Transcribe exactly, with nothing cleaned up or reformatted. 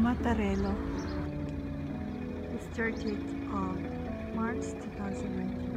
Mattarello. It's thirtieth of March two thousand nineteen.